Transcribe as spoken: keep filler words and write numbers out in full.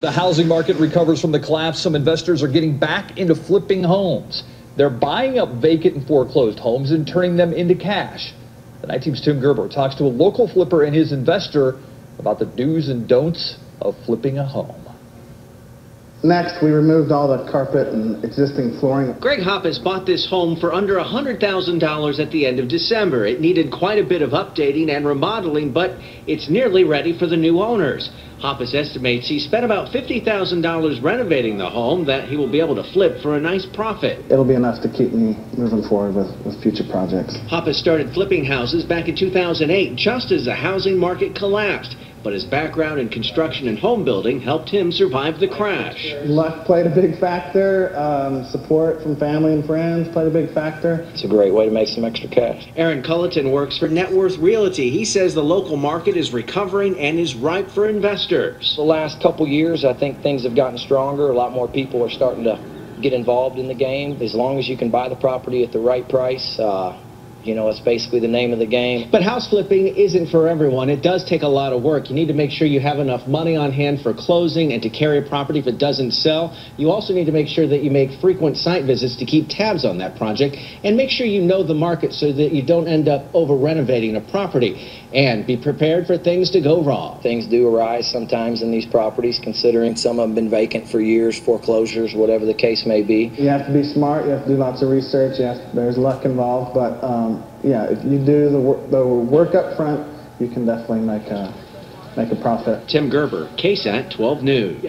The housing market recovers from the collapse. Some investors are getting back into flipping homes. They're buying up vacant and foreclosed homes and turning them into cash. The Night Team's Tim Gerber talks to a local flipper and his investor about the do's and don'ts of flipping a home. Next, we removed all the carpet and existing flooring. Greg Hoppus bought this home for under one hundred thousand dollars at the end of December. It needed quite a bit of updating and remodeling, but it's nearly ready for the new owners. Hoppus estimates he spent about fifty thousand dollars renovating the home that he will be able to flip for a nice profit. It'll be enough to keep me moving forward with, with future projects. Hoppus started flipping houses back in two thousand eight, just as the housing market collapsed. But his background in construction and home building helped him survive the crash. Luck played a big factor. Um, support from family and friends played a big factor. It's a great way to make some extra cash. Aaron Culleton works for Net Worth Realty. He says the local market is recovering and is ripe for investors. The last couple years, I think things have gotten stronger. A lot more people are starting to get involved in the game. As long as you can buy the property at the right price, uh, you know, it's basically the name of the game. But house flipping isn't for everyone. It does take a lot of work. You need to make sure you have enough money on hand for closing and to carry a property if it doesn't sell. You also need to make sure that you make frequent site visits to keep tabs on that project and make sure you know the market so that you don't end up over-renovating a property. And be prepared for things to go wrong. Things do arise sometimes in these properties, considering some of them have been vacant for years, foreclosures, whatever the case may be. You have to be smart. You have to do lots of research. You have to, there's luck involved, but um, yeah, if you do the work, the work up front, you can definitely make a, make a profit. Tim Gerber, K SAT twelve News.